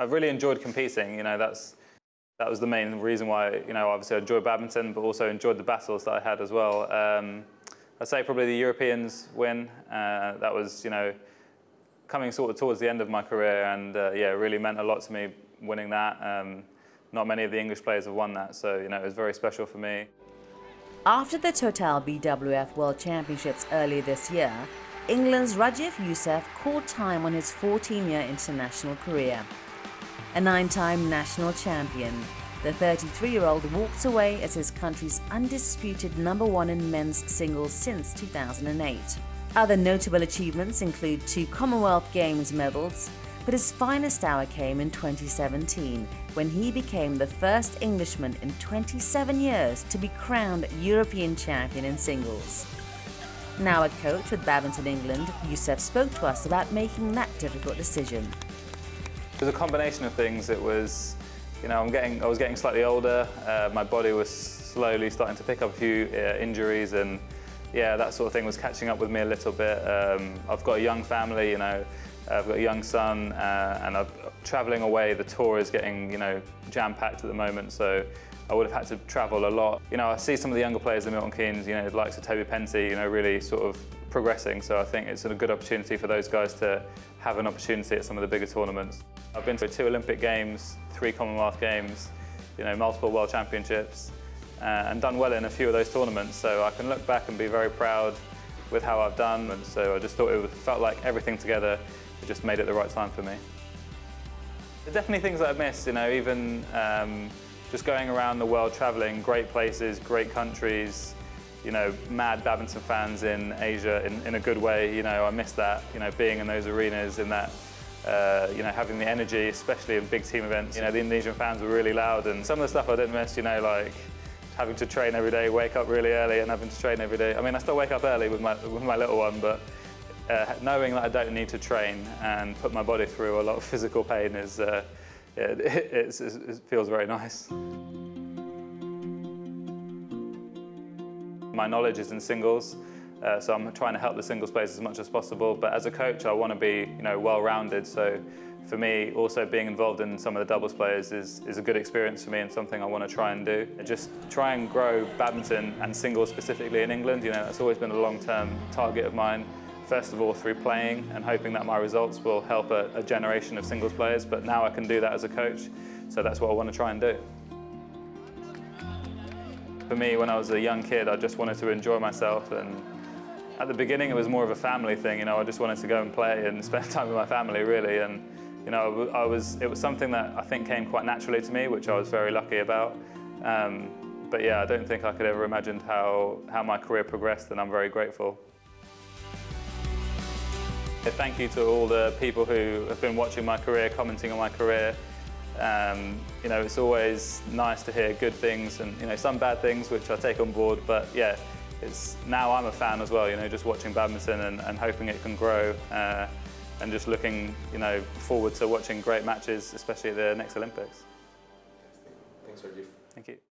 I've really enjoyed competing. You know, that was the main reason why, you know, obviously I enjoyed badminton, but also enjoyed the battles that I had as well. I'd say probably the Europeans win. That was, you know, coming sort of towards the end of my career, and yeah, it really meant a lot to me winning that. Not many of the English players have won that, so, you know, it was very special for me. After the Total BWF World Championships early this year, England's Rajiv Ouseph caught time on his 14-year international career. A 9-time national champion, the 33-year-old walks away as his country's undisputed #1 in men's singles since 2008. Other notable achievements include 2 Commonwealth Games medals, but his finest hour came in 2017, when he became the first Englishman in 27 years to be crowned European champion in singles. Now a coach with Badminton England, Ouseph spoke to us about making that difficult decision. It was a combination of things. It was, you know, I was getting slightly older. My body was slowly starting to pick up a few injuries, and yeah, that sort of thing was catching up with me a little bit. I've got a young family, you know. I've got a young son, and I'm travelling away. The tour is getting, you know, jam-packed at the moment, so I would have had to travel a lot. You know, I see some of the younger players in Milton Keynes, you know, the likes of Toby Penty, you know, really sort of progressing, so I think it's a good opportunity for those guys to have an opportunity at some of the bigger tournaments. I've been to 2 Olympic Games, 3 Commonwealth Games, you know, multiple World Championships, and done well in a few of those tournaments, so I can look back and be very proud with how I've done, and so I just thought it felt like everything together just made it the right time for me. There are definitely things that I've missed, you know, even just going around the world, travelling, great places, great countries, you know, mad badminton fans in Asia in a good way, you know, I miss that, you know, being in those arenas, in that, you know, having the energy, especially in big team events. You know, the Indonesian fans were really loud, and some of the stuff I didn't miss, you know, like having to train every day, wake up really early and having to train every day. I mean, I still wake up early with my little one, but knowing that I don't need to train and put my body through a lot of physical pain is, it feels very nice. My knowledge is in singles, so I'm trying to help the singles players as much as possible. But as a coach, I want to be, you know, well-rounded. So for me, also being involved in some of the doubles players is a good experience for me and something I want to try and do. Just try and grow badminton and singles specifically in England. You know, that's always been a long-term target of mine. First of all, through playing and hoping that my results will help a generation of singles players, but now I can do that as a coach, so that's what I want to try and do. For me, when I was a young kid, I just wanted to enjoy myself, and at the beginning it was more of a family thing, you know, I just wanted to go and play and spend time with my family, really, and, you know, it was something that I think came quite naturally to me, which I was very lucky about. But yeah, I don't think I could ever imagined how my career progressed, and I'm very grateful. Thank you to all the people who have been watching my career, commenting on my career. You know, it's always nice to hear good things and, you know, some bad things which I take on board, but yeah, it's now I'm a fan as well, you know, just watching badminton and hoping it can grow and just looking, you know, forward to watching great matches, especially at the next Olympics. Thanks, Rajiv. Thank you.